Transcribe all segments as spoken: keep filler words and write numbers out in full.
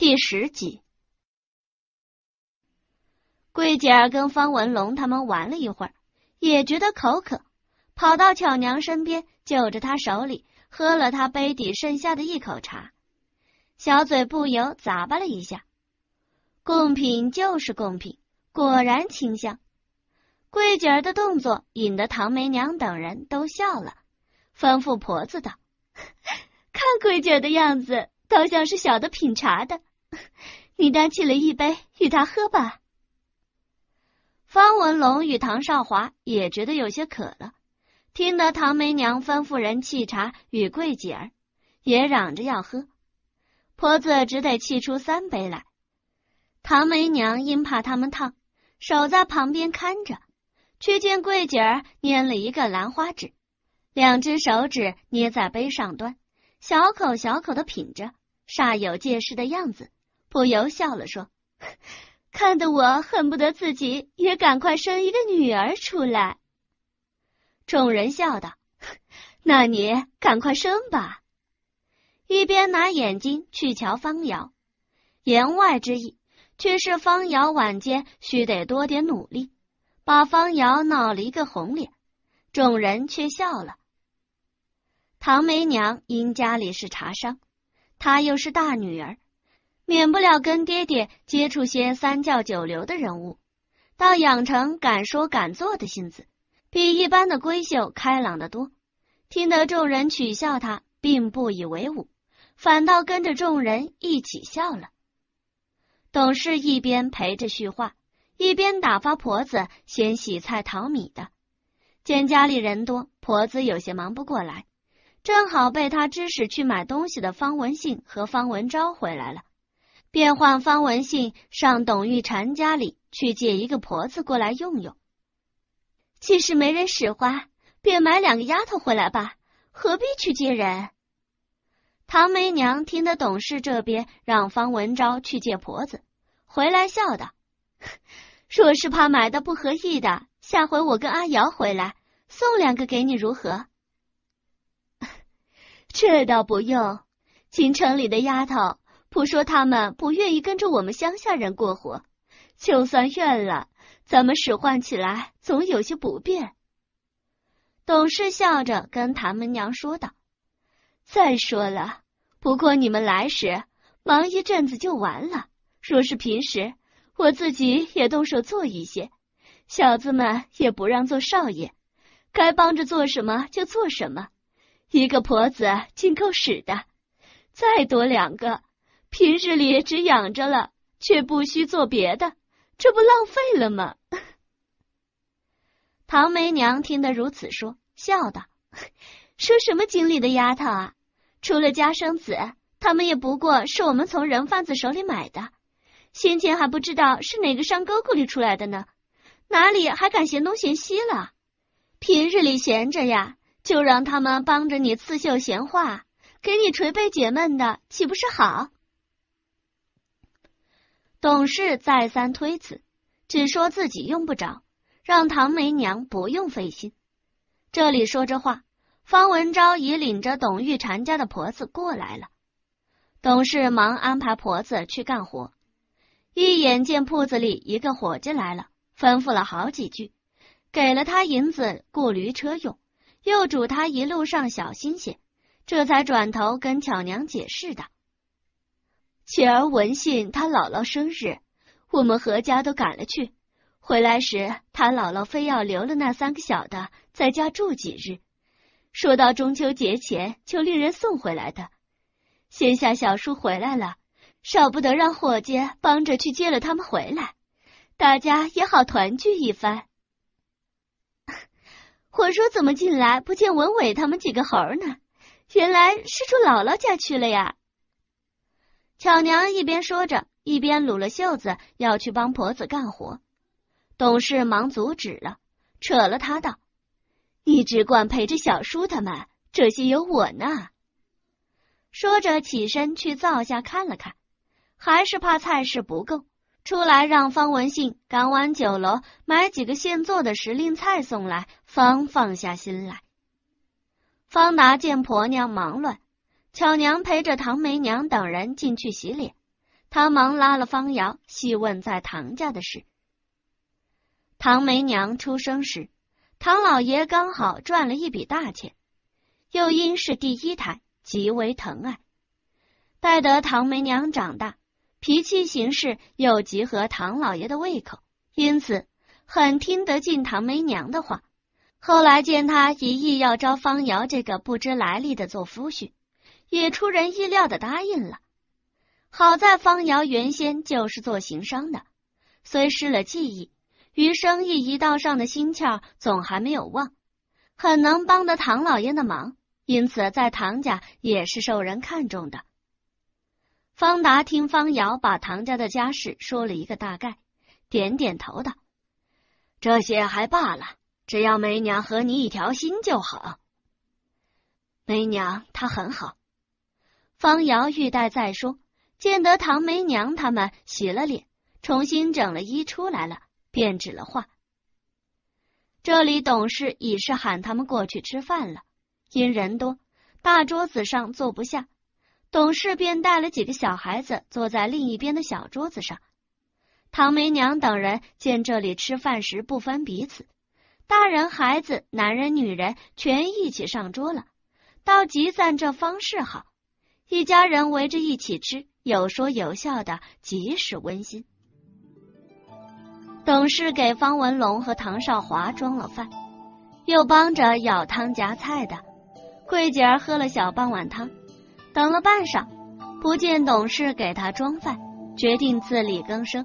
第十集，桂姐儿跟方文龙他们玩了一会儿，也觉得口渴，跑到巧娘身边，就着她手里喝了她杯底剩下的一口茶，小嘴不由咂巴了一下。贡品就是贡品，果然清香。桂姐儿的动作引得唐梅娘等人都笑了，吩咐婆子道：“看桂姐儿的样子，倒像是小的品茶的。”你端起了一杯与他喝吧。方文龙与唐少华也觉得有些渴了，听得唐梅娘吩咐人沏茶与桂姐儿，也嚷着要喝。婆子只得沏出三杯来。唐梅娘因怕他们烫，守在旁边看着，却见桂姐儿拈了一个兰花指，两只手指捏在杯上端，小口小口的品着，煞有介事的样子。不由笑了说：“看得我恨不得自己也赶快生一个女儿出来。”众人笑道：“那你赶快生吧。”一边拿眼睛去瞧方瑶，言外之意，却是方瑶晚间须得多点努力，把方瑶闹了一个红脸，众人却笑了。唐梅娘因家里是茶商，她又是大女儿，免不了跟爹爹接触些三教九流的人物，倒养成敢说敢做的性子，比一般的闺秀开朗得多。听得众人取笑他，并不以为忤，反倒跟着众人一起笑了。董事一边陪着叙话，一边打发婆子先洗菜淘米的。见家里人多，婆子有些忙不过来，正好被他指使去买东西的方文信和方文昭回来了。便换方文信上董玉婵家里去借一个婆子过来用用。既是没人使唤，便买两个丫头回来吧，何必去借人？唐梅娘听得董事这边让方文昭去借婆子，回来笑道：“若是怕买的不合意的，下回我跟阿瑶回来送两个给你如何？”“这倒不用，京城里的丫头不说他们不愿意跟着我们乡下人过活，就算愿了，咱们使唤起来总有些不便。”董事笑着跟唐梅娘说道：“再说了，不过你们来时忙一阵子就完了，若是平时，我自己也动手做一些，小子们也不让做少爷，该帮着做什么就做什么，一个婆子尽够使的，再多两个平日里只养着了，却不需做别的，这不浪费了吗？”唐梅娘听得如此说，笑道：“说什么经理的丫头啊，除了家生子，他们也不过是我们从人贩子手里买的，先前还不知道是哪个山沟沟里出来的呢，哪里还敢嫌东嫌西了？平日里闲着呀，就让他们帮着你刺绣闲话，给你捶背解闷的，岂不是好？”董事再三推辞，只说自己用不着，让唐梅娘不用费心。这里说着话，方文昭已领着董玉婵家的婆子过来了。董事忙安排婆子去干活，一眼见铺子里一个伙计来了，吩咐了好几句，给了他银子雇驴车用，又嘱他一路上小心些，这才转头跟巧娘解释道：“且儿文信他姥姥生日，我们何家都赶了去。回来时，他姥姥非要留了那三个小的在家住几日，说到中秋节前就令人送回来的。现下小叔回来了，少不得让伙计帮着去接了他们回来，大家也好团聚一番。”“我说怎么进来不见文伟他们几个猴呢？原来是住姥姥家去了呀。”巧娘一边说着，一边撸了袖子要去帮婆子干活，董事忙阻止了，扯了她道：“你只管陪着小叔他们，这些有我呢。”说着起身去灶下看了看，还是怕菜式不够，出来让方文信赶往酒楼买几个现做的时令菜送来，方放下心来。方达见婆娘忙乱，巧娘陪着唐梅娘等人进去洗脸，他忙拉了方瑶，细问在唐家的事。唐梅娘出生时，唐老爷刚好赚了一笔大钱，又因是第一胎，极为疼爱。待得唐梅娘长大，脾气行事又极合唐老爷的胃口，因此很听得进唐梅娘的话。后来见他一意要招方瑶这个不知来历的做夫婿，也出人意料的答应了。好在方瑶原先就是做行商的，虽失了技艺，于生意一道上的心窍总还没有忘，很能帮得唐老爷的忙，因此在唐家也是受人看重的。方达听方瑶把唐家的家事说了一个大概，点点头道：“这些还罢了，只要梅娘和你一条心就好。”梅娘她很好。方瑶欲待再说，见得唐梅娘他们洗了脸，重新整了衣出来了，便止了话。这里董事已是喊他们过去吃饭了，因人多，大桌子上坐不下。董事便带了几个小孩子坐在另一边的小桌子上。唐梅娘等人见这里吃饭时不分彼此，大人孩子男人女人全一起上桌了，倒极赞这方式好，一家人围着一起吃，有说有笑的，极是温馨。董事给方文龙和唐少华装了饭，又帮着舀汤夹菜的。桂姐儿喝了小半碗汤，等了半晌，不见董事给他装饭，决定自力更生，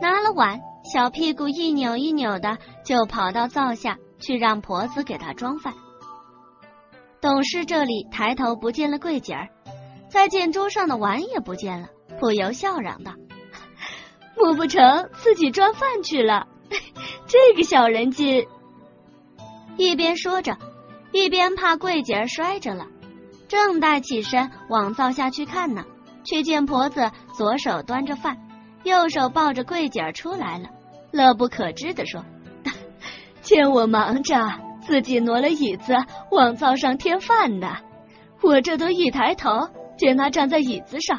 拿了碗，小屁股一扭一扭的，就跑到灶下去让婆子给他装饭。董事这里抬头不见了桂姐儿，再见桌上的碗也不见了，不由笑嚷道：“莫不成自己装饭去了？这个小人精！”一边说着，一边怕桂姐儿摔着了，正待起身往灶下去看呢，却见婆子左手端着饭，右手抱着桂姐儿出来了，乐不可支地说：“见我忙着，自己挪了椅子往灶上添饭呢。我这都一抬头，见他站在椅子上，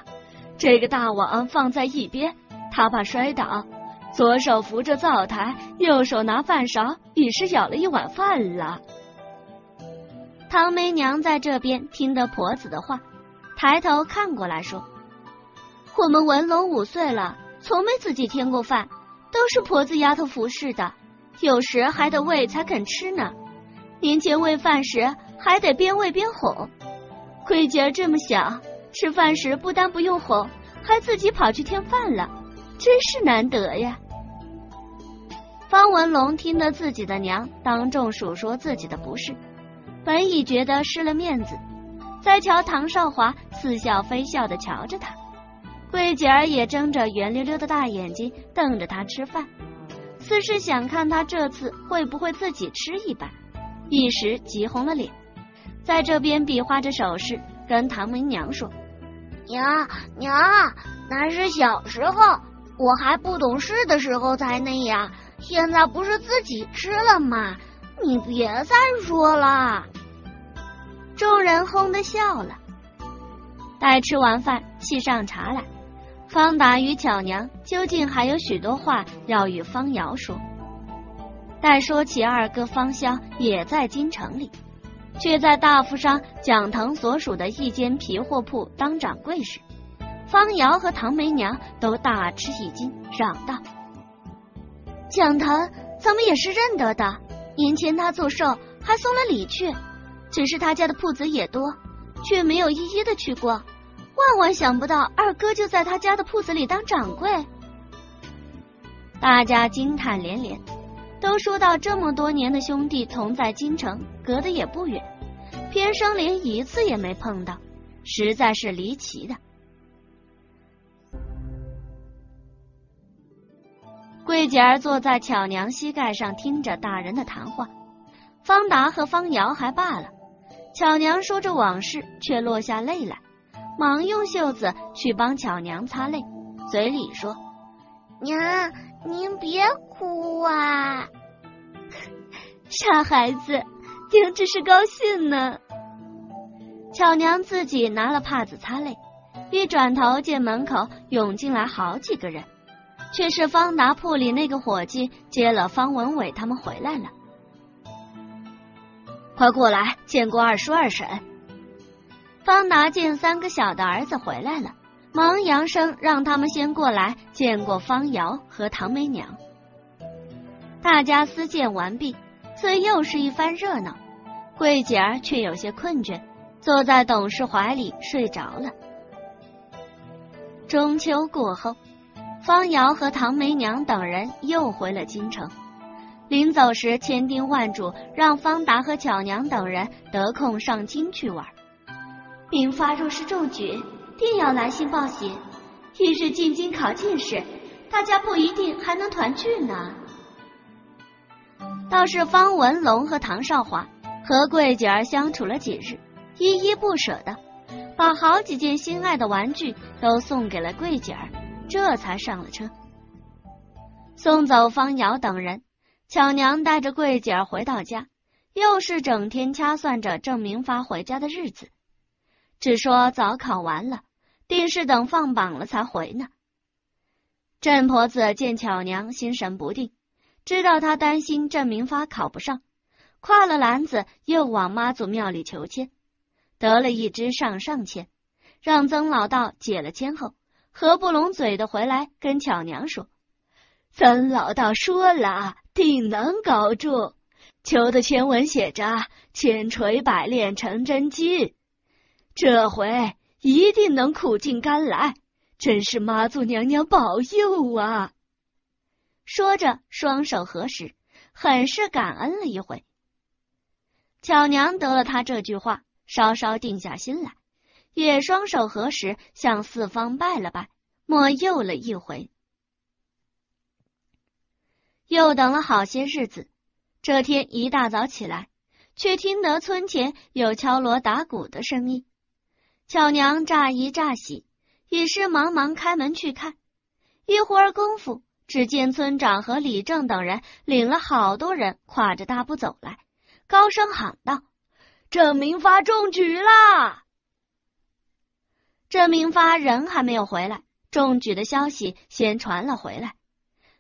这个大网放在一边，他怕摔倒，左手扶着灶台，右手拿饭勺，已是舀了一碗饭了。”唐梅娘在这边听得婆子的话，抬头看过来说：“我们文龙五岁了，从没自己添过饭，都是婆子丫头服侍的，有时还得喂才肯吃呢。年前喂饭时还得边喂边哄，桂姐儿这么小，吃饭时不但不用哄，还自己跑去添饭了，真是难得呀。”方文龙听得自己的娘当众数说自己的不是，本已觉得失了面子，再瞧唐少华似笑非笑的瞧着他，桂姐儿也睁着圆溜溜的大眼睛瞪着他吃饭，似是想看他这次会不会自己吃一把，一时急红了脸，在这边比划着手势跟唐梅娘说：“娘娘，那是小时候，我还不懂事的时候才那样，现在不是自己吃了吗？你别再说了。”众人哄得笑了。待吃完饭，沏上茶来，方达与巧娘究竟还有许多话要与方瑶说。待说起二哥方潇也在京城里，却在大富商蒋腾所属的一间皮货铺当掌柜时，方瑶和唐梅娘都大吃一惊，嚷道：“蒋腾咱们也是认得的，年前他做寿还送了礼去，只是他家的铺子也多，却没有一一的去过，万万想不到二哥就在他家的铺子里当掌柜。”大家惊叹连连，都说到这么多年的兄弟同在京城，隔得也不远，偏生连一次也没碰到，实在是离奇的。桂姐儿坐在巧娘膝盖上听着大人的谈话，方达和方瑶还罢了，巧娘说着往事却落下泪来，忙用袖子去帮巧娘擦泪，嘴里说：“娘，您别哭啊。”“傻孩子，娘只是高兴呢。”巧娘自己拿了帕子擦泪，一转头见门口涌进来好几个人，却是方达铺里那个伙计接了方文伟他们回来了。快过来见过二叔二婶。方达见三个小的儿子回来了，忙扬声让他们先过来见过方瑶和唐梅娘。大家私见完毕，虽又是一番热闹，桂姐儿却有些困倦，坐在董事怀里睡着了。中秋过后，方瑶和唐梅娘等人又回了京城，临走时千叮万嘱让方达和巧娘等人得空上京去玩。明发若是中举，定要来信报喜，一日进京考进士，大家不一定还能团聚呢。倒是方文龙和唐少华和桂姐儿相处了几日，依依不舍的把好几件心爱的玩具都送给了桂姐儿，这才上了车。送走方瑶等人，巧娘带着桂姐儿回到家，又是整天掐算着郑明发回家的日子，只说早考完了，定是等放榜了才回呢。郑婆子见巧娘心神不定，知道她担心郑明发考不上，挎了篮子又往妈祖庙里求签，得了一支上上签，让曾老道解了签后，合不拢嘴的回来跟巧娘说，曾老道说了定能搞住，求的签文写着千锤百炼成真金，这回一定能苦尽甘来，真是妈祖娘娘保佑啊。说着双手合十，很是感恩了一回。巧娘得了他这句话，稍稍定下心来，也双手合十向四方拜了拜，默佑了一回。又等了好些日子，这天一大早起来，却听得村前有敲锣打鼓的声音。巧娘乍疑乍喜，已是忙忙开门去看，一会儿功夫，只见村长和李正等人领了好多人跨着大步走来，高声喊道，郑明发中举啦！郑明发人还没有回来，中举的消息先传了回来。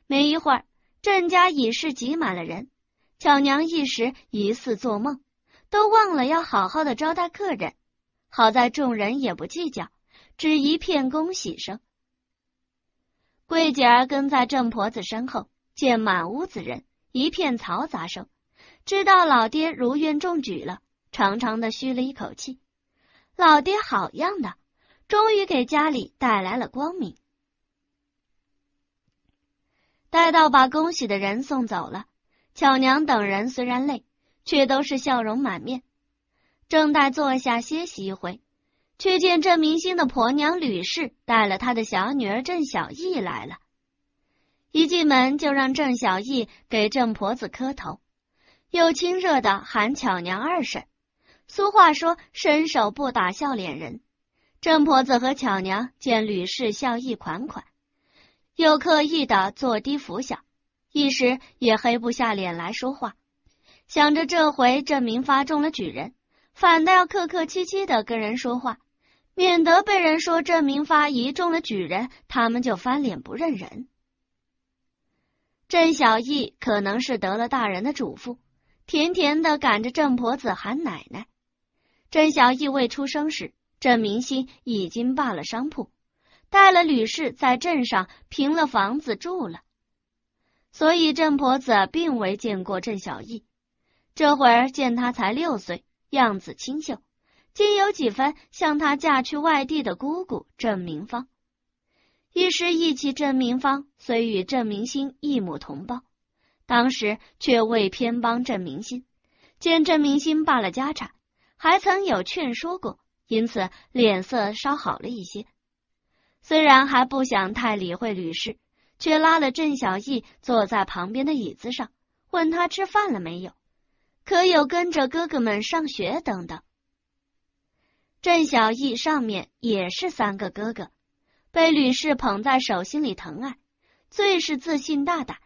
没一会儿，郑家已是挤满了人，巧娘一时疑似做梦，都忘了要好好的招待客人。好在众人也不计较，只一片恭喜声。桂姐儿跟在郑婆子身后，见满屋子人，一片嘈杂声，知道老爹如愿中举了，长长的吁了一口气。老爹好样的，终于给家里带来了光明。待到把恭喜的人送走了，巧娘等人虽然累，却都是笑容满面。正待坐下歇息一回，却见郑明星的婆娘吕氏带了她的小女儿郑小艺来了。一进门就让郑小艺给郑婆子磕头，又亲热的喊巧娘二婶。俗话说伸手不打笑脸人，郑婆子和巧娘见吕氏笑意款款，又刻意的坐低俯小，一时也黑不下脸来说话。想着这回郑明发中了举人，反倒要客客气气的跟人说话，免得被人说郑明发一中了举人，他们就翻脸不认人。郑小艺可能是得了大人的嘱咐，甜甜的赶着郑婆子喊奶奶。郑小艺未出生时，郑明星已经霸了商铺，带了吕氏在镇上平了房子住了，所以郑婆子并未见过郑小艺。这会儿见他才六岁，样子清秀，竟有几分像她嫁去外地的姑姑郑明芳。一时忆起郑明芳虽与郑明星一母同胞，当时却未偏帮郑明星，见郑明星罢了家产，还曾有劝说过，因此脸色稍好了一些。虽然还不想太理会吕氏，却拉了郑小艺坐在旁边的椅子上，问他吃饭了没有，可有跟着哥哥们上学等等。郑小艺上面也是三个哥哥，被吕氏捧在手心里疼爱，最是自信大胆。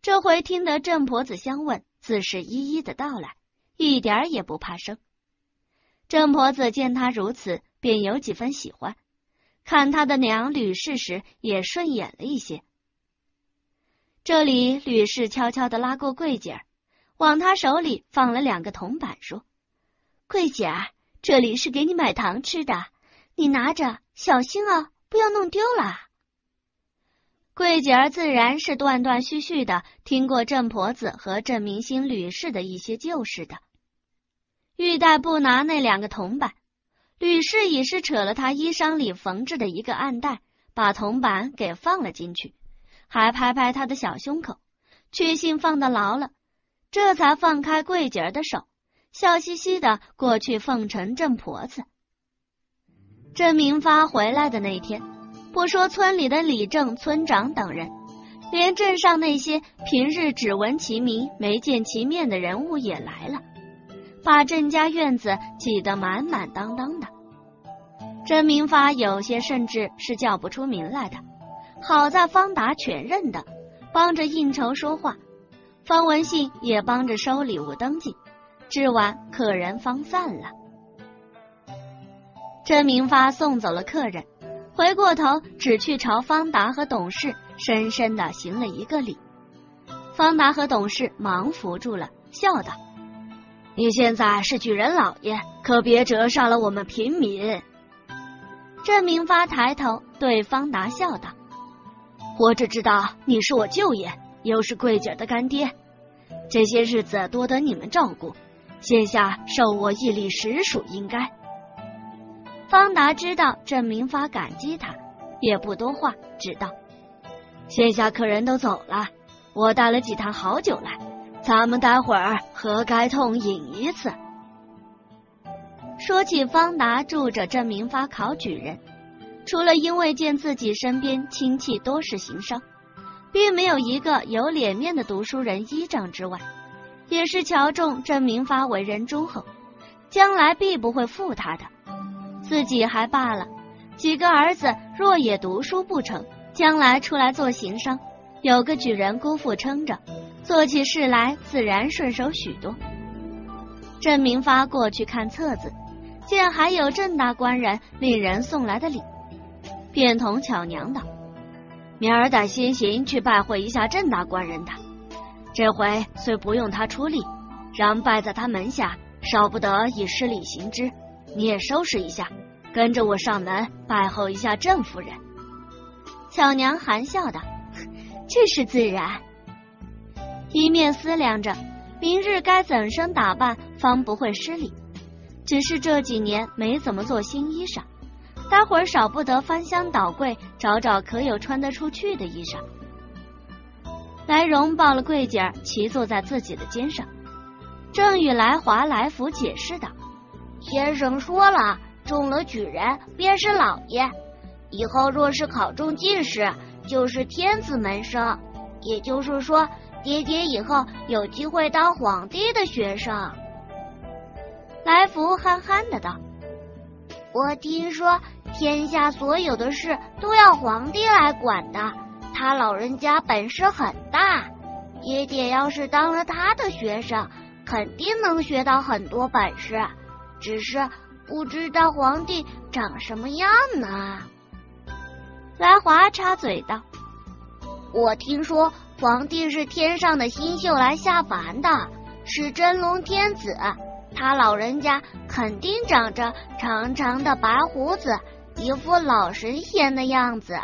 这回听得郑婆子相问，自是一一的道来，一点也不怕生。郑婆子见他如此，便有几分喜欢，看他的娘吕氏时也顺眼了一些。这里吕氏悄悄地拉过桂姐儿，往他手里放了两个铜板，说：“桂姐儿，这里是给你买糖吃的，你拿着，小心啊，不要弄丢了。”桂姐儿自然是断断续续的听过郑婆子和郑明星吕氏的一些旧事的。玉带不拿那两个铜板，吕氏已是扯了他衣裳里缝制的一个暗带，把铜板给放了进去，还拍拍他的小胸口，确信放得牢了，这才放开桂姐儿的手，笑嘻嘻的过去奉承郑婆子。郑明发回来的那天，不说村里的李正村长等人，连镇上那些平日只闻其名没见其面的人物也来了，把郑家院子挤得满满当当的。郑明发有些甚至是叫不出名来的，好在方达全认得，帮着应酬说话，方文信也帮着收礼物登记，至晚客人方散了。郑明发送走了客人，回过头只去朝方达和董事深深的行了一个礼。方达和董事忙扶住了，笑道：“你现在是举人老爷，可别折煞了我们平民。”郑明发抬头对方达笑道：“我只知道你是我舅爷，又是桂姐的干爹，这些日子多得你们照顾，现下受我一礼实属应该。”方达知道郑明发感激他，也不多话，只道：“现下客人都走了，我带了几坛好酒来，咱们待会儿喝该痛饮一次。”说起方达助着郑明发考举人，除了因为见自己身边亲戚多是行商，并没有一个有脸面的读书人依仗之外，也是瞧中郑明发为人忠厚，将来必不会负他的。自己还罢了，几个儿子若也读书不成，将来出来做行商，有个举人姑父撑着，做起事来自然顺手许多。郑明发过去看册子，见还有郑大官人令人送来的礼，便同巧娘道：“明儿带先行去拜会一下郑大官人的，这回虽不用他出力，然拜在他门下，少不得以失礼行之。你也收拾一下，跟着我上门拜候一下郑夫人。”巧娘含笑道：“这是自然。”一面思量着明日该怎生打扮方不会失礼，只是这几年没怎么做新衣裳，待会儿少不得翻箱倒柜找找可有穿得出去的衣裳。来荣抱了桂姐儿，骑坐在自己的肩上，正与来华来福解释道：“先生说了，中了举人便是老爷，以后若是考中进士，就是天子门生，也就是说爹爹以后有机会当皇帝的学生。”来福憨憨的道：“我听说天下所有的事都要皇帝来管的，他老人家本事很大，爹爹要是当了他的学生，肯定能学到很多本事，只是不知道皇帝长什么样呢。”来华插嘴道：“我听说皇帝是天上的星宿来下凡的，是真龙天子，他老人家肯定长着长长的白胡子，一副老神仙的样子。”